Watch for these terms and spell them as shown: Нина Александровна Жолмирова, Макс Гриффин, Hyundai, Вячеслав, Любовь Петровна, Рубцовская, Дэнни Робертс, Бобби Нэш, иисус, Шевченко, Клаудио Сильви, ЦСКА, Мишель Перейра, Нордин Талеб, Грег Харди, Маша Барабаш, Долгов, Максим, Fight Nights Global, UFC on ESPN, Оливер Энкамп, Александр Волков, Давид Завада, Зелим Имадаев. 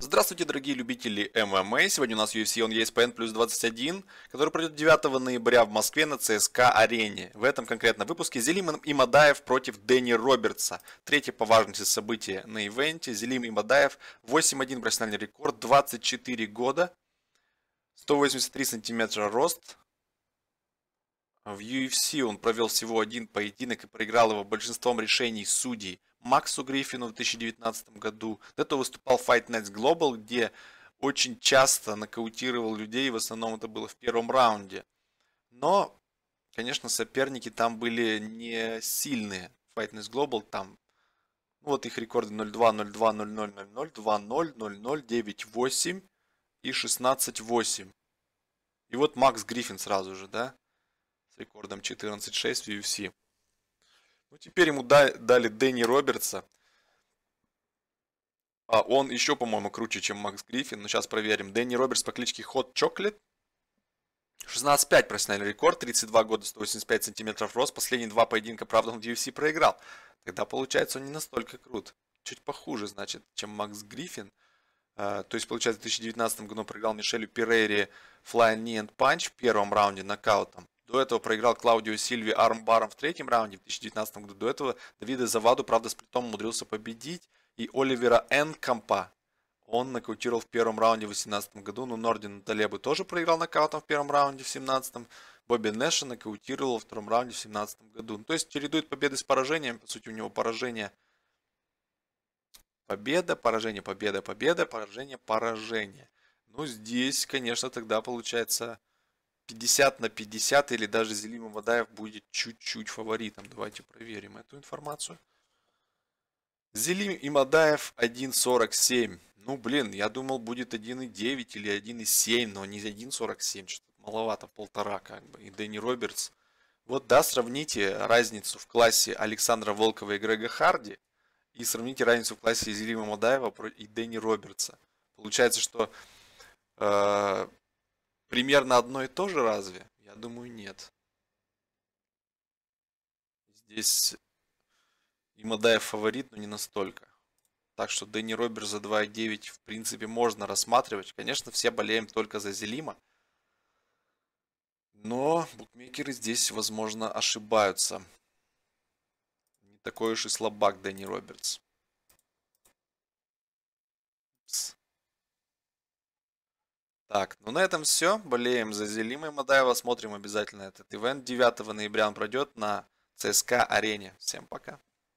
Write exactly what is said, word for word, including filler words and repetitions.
Здравствуйте, дорогие любители эм эм а. Сегодня у нас ю эф си on и эс пи эн плюс двадцать один, который пройдет девятого ноября в Москве на ЦСКА-арене. В этом конкретном выпуске Зелим Имадаев против Дэнни Робертса. Третье по важности событие на ивенте. Зелим Имадаев, восемь один профессиональный рекорд, двадцать четыре года, сто восемьдесят три сантиметра рост. В ю эф си он провел всего один поединок и проиграл его большинством решений судей Максу Гриффину в две тысячи девятнадцатом году. До этого выступал в Fight Nights Global, где очень часто нокаутировал людей, в основном это было в первом раунде. Но, конечно, соперники там были не сильные. Fight Nights Global там, ну, вот их рекорды ноль два, ноль два, ноль ноль, ноль ноль, два ноль, ноль ноль, девять восемь и шестнадцать восемь. И вот Макс Гриффин сразу же, да? С рекордом четырнадцать шесть в ю эф си. Ну, теперь ему дали Дэнни Робертса. А он еще, по-моему, круче, чем Макс Гриффин. Но сейчас проверим. Дэнни Робертс по кличке Hot Chocolate. шестнадцать пять профессиональный рекорд. тридцать два года, сто восемьдесят пять сантиметров рост. Последние два поединка, правда, он в ю эф си проиграл. Тогда, получается, он не настолько крут. Чуть похуже, значит, чем Макс Гриффин. То есть, получается, в две тысячи девятнадцатом году проиграл Мишелю Перейре Flying Knee and Punch в первом раунде нокаутом. До этого проиграл Клаудио Сильви армбаром в третьем раунде в две тысячи девятнадцатом году. До этого Давида Заваду, правда, сплитом умудрился победить. И Оливера Энкампа он нокаутировал в первом раунде в две тысячи восемнадцатом году. Но Нордин Талебу тоже проиграл нокаутом в первом раунде в две тысячи семнадцатом. Бобби Нэша нокаутировал во втором раунде в две тысячи семнадцатом году. Ну, то есть чередует победы с поражением. По сути, у него поражение, победа, поражение, победа, победа, поражение, поражение. Ну, здесь, конечно, тогда получается пятьдесят на пятьдесят, или даже Зелим Имадаев будет чуть-чуть фаворитом. Давайте проверим эту информацию. Зелим Имадаев один сорок семь. Ну, блин, я думал, будет один девять или один семь, но не один сорок семь. Что-то маловато, полтора как бы. И Дэнни Робертс. Вот, да, сравните разницу в классе Александра Волкова и Грега Харди. И сравните разницу в классе Зелима Имадаева и Дэнни Робертса. Получается, что... Э примерно одно и то же разве? Я думаю, нет. Здесь Имадаев фаворит, но не настолько. Так что Дэнни Робертс за два девять в принципе можно рассматривать. Конечно, все болеем только за Зелима. Но букмекеры здесь, возможно, ошибаются. Не такой уж и слабак Дэнни Робертс. Так, ну на этом все. Болеем за Зелима Имадаева. Смотрим обязательно этот ивент. девятого ноября он пройдет на ЦСКА-арене. Всем пока.